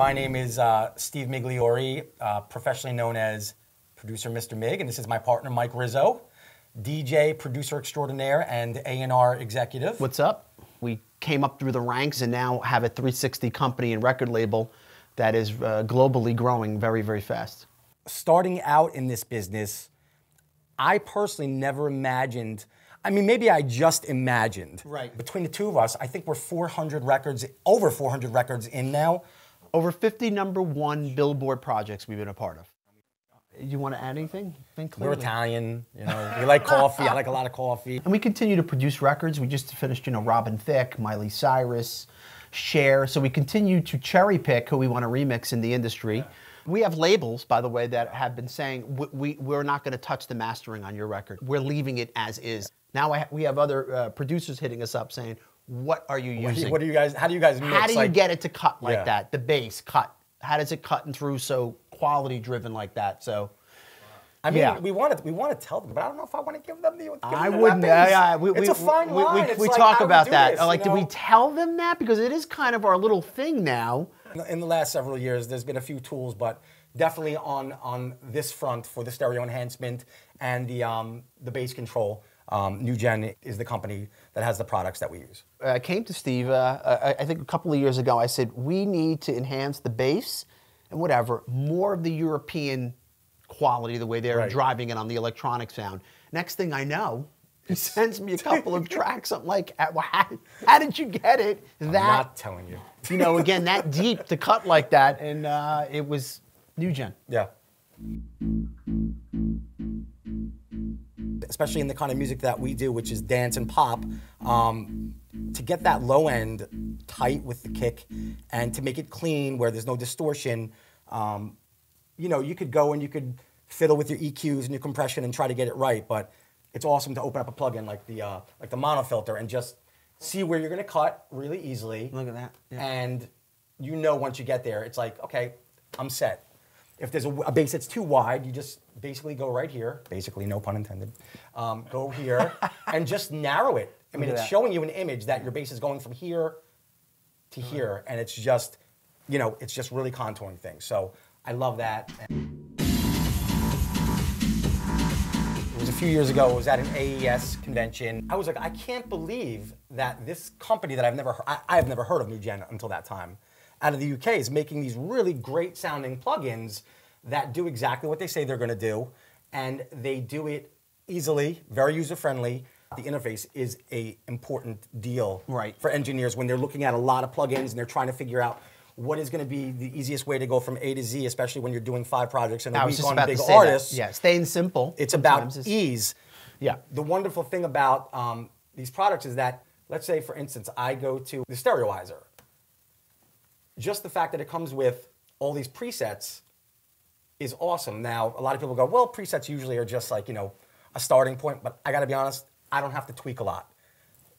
My name is Steve Migliore, professionally known as Producer Mr. Mig, and this is my partner, Mike Rizzo, DJ, producer extraordinaire, and A&R executive. What's up? We came up through the ranks and now have a 360 company and record label that is globally growing very, very fast. Starting out in this business, I personally never imagined, I mean, maybe I just imagined. Right. Between the two of us, I think we're 400 records, over 400 records in now. Over 50 #1 Billboard projects we've been a part of. You want to add anything? Think clearly. We're Italian, you know, we like coffee, I like a lot of coffee. And we continue to produce records. We just finished, you know, Robin Thicke, Miley Cyrus, Cher, so we continue to cherry pick who we want to remix in the industry. Yeah. We have labels, by the way, that have been saying, we're not going to touch the mastering on your record. We're leaving it as is. Now we have other producers hitting us up saying, what are you using? What do you guys, how do you guys mix? How do you get it to cut like that? The bass cut. How does it cut and through so quality driven like that? So, I mean, we want to tell them, but I don't know if I want to give them the. I wouldn't. It's a fine line. We talk about that. Like, do we tell them that? Because it is kind of our little thing now. In the last several years, there's been a few tools, but definitely on this front for the stereo enhancement and the bass control. NUGEN is the company that has the products that we use. I came to Steve, I think a couple of years ago, I said, we need to enhance the bass and whatever, more of the European quality, the way they're driving it on the electronic sound. Next thing I know, he sends me a couple of tracks. I'm like, how did you get it? I'm not telling you. You know, again, that deep to cut like that, and it was NUGEN. Yeah. Especially in the kind of music that we do, which is dance and pop, to get that low end tight with the kick and to make it clean where there's no distortion, you know, you could go and you could fiddle with your EQs and your compression and try to get it right, but it's awesome to open up a plugin like the Monofilter and just see where you're going to cut really easily. Look at that. Yeah. And you know, once you get there, it's like, okay, I'm set. If there's a bass that's too wide, you just basically go right here, basically, no pun intended, go here and just narrow it. I mean, it's showing you an image that your bass is going from here to here, and it's just, you know, it's just really contouring things. So I love that. It was a few years ago, it was at an AES convention. I was like, I can't believe that this company that I've never heard, I've never heard of NUGEN until that time, out of the UK is making these really great sounding plugins that do exactly what they say they're gonna do, and they do it easily, very user-friendly. The interface is a important deal for engineers when they're looking at a lot of plugins and they're trying to figure out what is gonna be the easiest way to go from A to Z, especially when you're doing 5 projects in a week on big artists. Yeah, staying simple. It's about ease. Yeah. The wonderful thing about these products is that, let's say for instance, I go to the Stereoizer. Just the fact that it comes with all these presets is awesome. Now, a lot of people go, well, presets usually are just like, you know, a starting point, but I gotta be honest, I don't have to tweak a lot.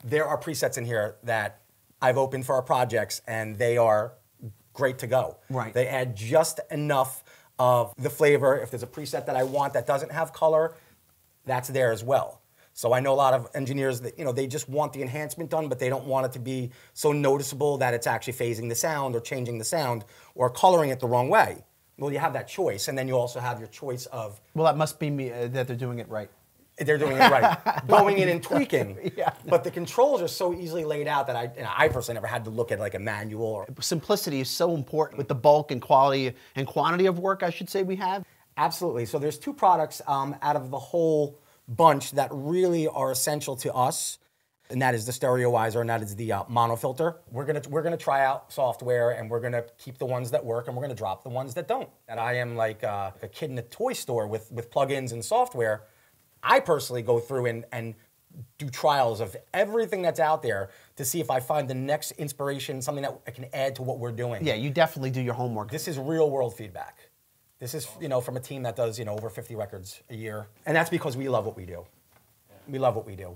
There are presets in here that I've opened for our projects and they are great to go. Right. They add just enough of the flavor. If there's a preset that I want that doesn't have color, that's there as well. So I know a lot of engineers that, you know, they just want the enhancement done, but they don't want it to be so noticeable that it's actually phasing the sound or changing the sound or coloring it the wrong way. Well, you have that choice, and then you also have your choice of... Well, that must be me, that they're doing it right. They're doing it right. Going in and tweaking. Yeah. But the controls are so easily laid out that I personally never had to look at like a manual. Or... Simplicity is so important with the bulk and quality and quantity of work, I should say, we have. Absolutely. So there's 2 products out of the whole... bunch that really are essential to us, and that is the Stereoizer and that is the Monofilter. We're gonna try out software and we're gonna keep the ones that work and we're gonna drop the ones that don't. And I am like a kid in a toy store with plugins and software. I personally go through and do trials of everything that's out there to see if I find the next inspiration, something that I can add to what we're doing. Yeah, you definitely do your homework. This is real world feedback. This is, you know, from a team that does, you know, over 50 records a year. And that's because we love what we do. We love what we do.